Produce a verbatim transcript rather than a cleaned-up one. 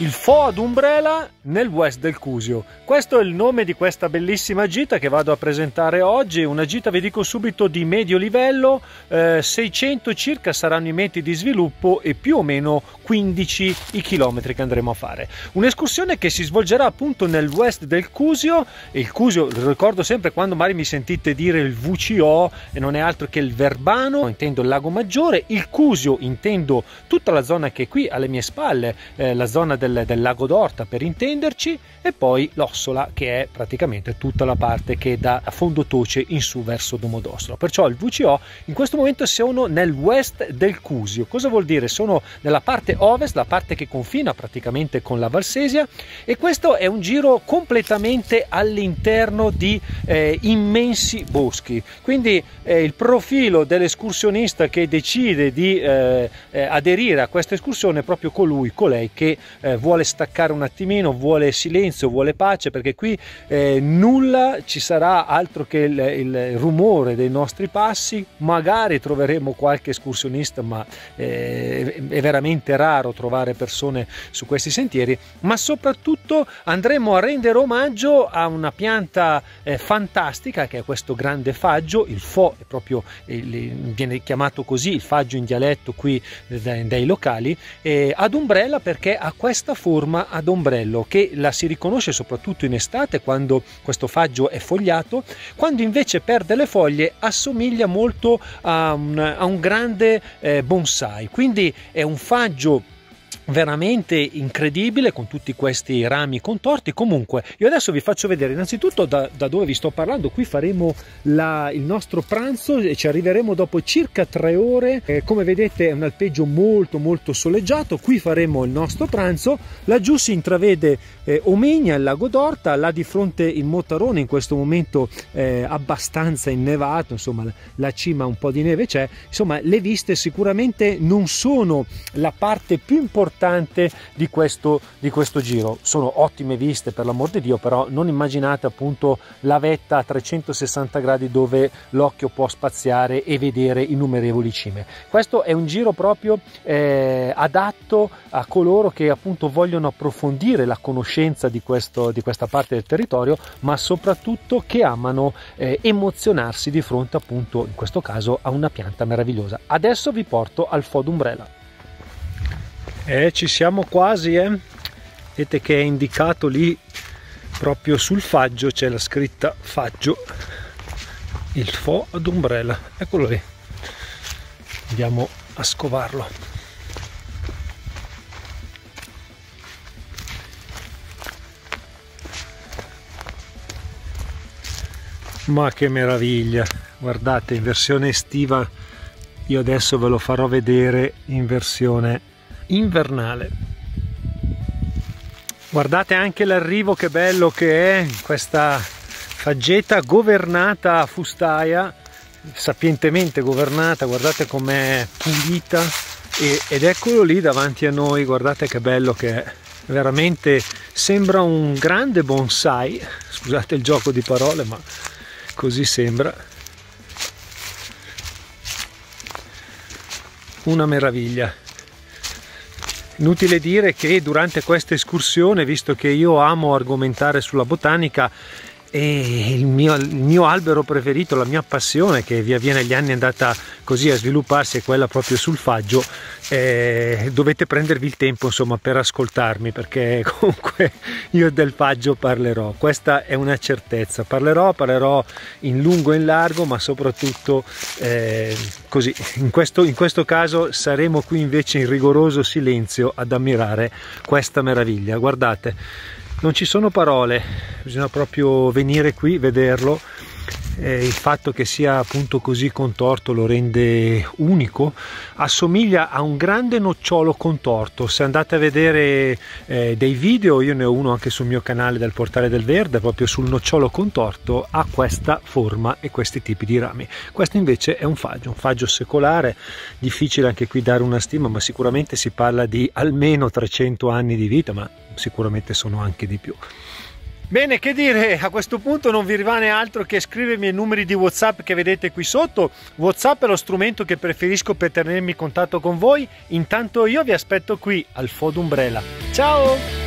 il Fo' dl'Umbrela nel West del Cusio. Questo è il nome di questa bellissima gita che vado a presentare oggi, una gita, vi dico subito, di medio livello, eh, seicento circa saranno i metri di sviluppo e più o meno quindici i chilometri che andremo a fare. Un'escursione che si svolgerà appunto nel West del Cusio, e il Cusio, ricordo sempre, quando magari mi sentite dire il V C O, e non è altro che il Verbano, intendo il Lago Maggiore, il Cusio intendo tutta la zona che è qui alle mie spalle, eh, la zona del del Lago d'Orta per intenderci, e poi l'Ossola, che è praticamente tutta la parte che da Fondotoce in su verso Domodossola. Perciò il V C O in questo momento sono nel West del Cusio. Cosa vuol dire? Sono nella parte ovest, la parte che confina praticamente con la Valsesia, e questo è un giro completamente all'interno di eh, immensi boschi. Quindi eh, il profilo dell'escursionista che decide di eh, eh, aderire a questa escursione è proprio colui, colei che eh, vuole staccare un attimino, vuole silenzio, vuole pace, perché qui eh, nulla ci sarà altro che il, il rumore dei nostri passi. Magari troveremo qualche escursionista, ma eh, è veramente raro trovare persone su questi sentieri. Ma soprattutto andremo a rendere omaggio a una pianta eh, fantastica, che è questo grande faggio. Il Fo' è proprio, il, viene chiamato così, il faggio in dialetto qui dai, dai locali, eh, ad ombrella, perché ha questa forma ad ombrello che la si riconosce soprattutto in estate, quando questo faggio è fogliato. Quando invece perde le foglie assomiglia molto a un, a un grande eh, bonsai, quindi è un faggio veramente incredibile, con tutti questi rami contorti. Comunque io adesso vi faccio vedere innanzitutto da, da dove vi sto parlando. Qui faremo la, il nostro pranzo e ci arriveremo dopo circa tre ore. Eh, come vedete è un alpeggio molto molto soleggiato. Qui faremo il nostro pranzo, laggiù si intravede eh, Omegna, il Lago d'Orta, là di fronte il Mottarone, in questo momento eh, abbastanza innevato, insomma la cima un po' di neve c'è. Insomma le viste sicuramente non sono la parte più importante Di questo, di questo giro. Sono ottime viste, per l'amor di Dio, però non immaginate appunto la vetta a trecentosessanta gradi dove l'occhio può spaziare e vedere innumerevoli cime. Questo è un giro proprio eh, adatto a coloro che appunto vogliono approfondire la conoscenza di, questo, di questa parte del territorio, ma soprattutto che amano eh, emozionarsi di fronte appunto, in questo caso, a una pianta meravigliosa. Adesso vi porto al Fo' dl'Umbrela. Eh, ci siamo quasi, eh. Vedete che è indicato lì proprio sul faggio, c'è la scritta faggio, il Fo' dl'Umbrela, eccolo lì, andiamo a scovarlo. Ma che meraviglia, guardate, in versione estiva. Io adesso ve lo farò vedere in versione invernale. Guardate anche l'arrivo, che bello che è questa faggeta governata a fustaia, sapientemente governata. Guardate com'è pulita, e, ed eccolo lì davanti a noi, guardate che bello che è, veramente sembra un grande bonsai, scusate il gioco di parole, ma così sembra una meraviglia. Inutile dire che durante questa escursione, visto che io amo argomentare sulla botanica, e il mio, il mio albero preferito, la mia passione che via via negli anni è andata così a svilupparsi, è quella proprio sul faggio, eh, dovete prendervi il tempo insomma per ascoltarmi, perché comunque io del faggio parlerò, questa è una certezza, parlerò, parlerò in lungo e in largo, ma soprattutto eh, così, in questo, in questo caso saremo qui invece in rigoroso silenzio ad ammirare questa meraviglia. Guardate, non ci sono parole, bisogna proprio venire qui, vederlo. Eh, il fatto che sia appunto così contorto lo rende unico, assomiglia a un grande nocciolo contorto. Se andate a vedere eh, dei video, io ne ho uno anche sul mio canale del Portale del Verde, proprio sul nocciolo contorto, ha questa forma e questi tipi di rami. Questo invece è un faggio, un faggio secolare, difficile anche qui dare una stima, ma sicuramente si parla di almeno trecento anni di vita, ma sicuramente sono anche di più. Bene, che dire, a questo punto non vi rimane altro che scrivermi ai numeri di WhatsApp che vedete qui sotto. WhatsApp è lo strumento che preferisco per tenermi in contatto con voi. Intanto io vi aspetto qui al Fo' dl'Umbrela. Ciao!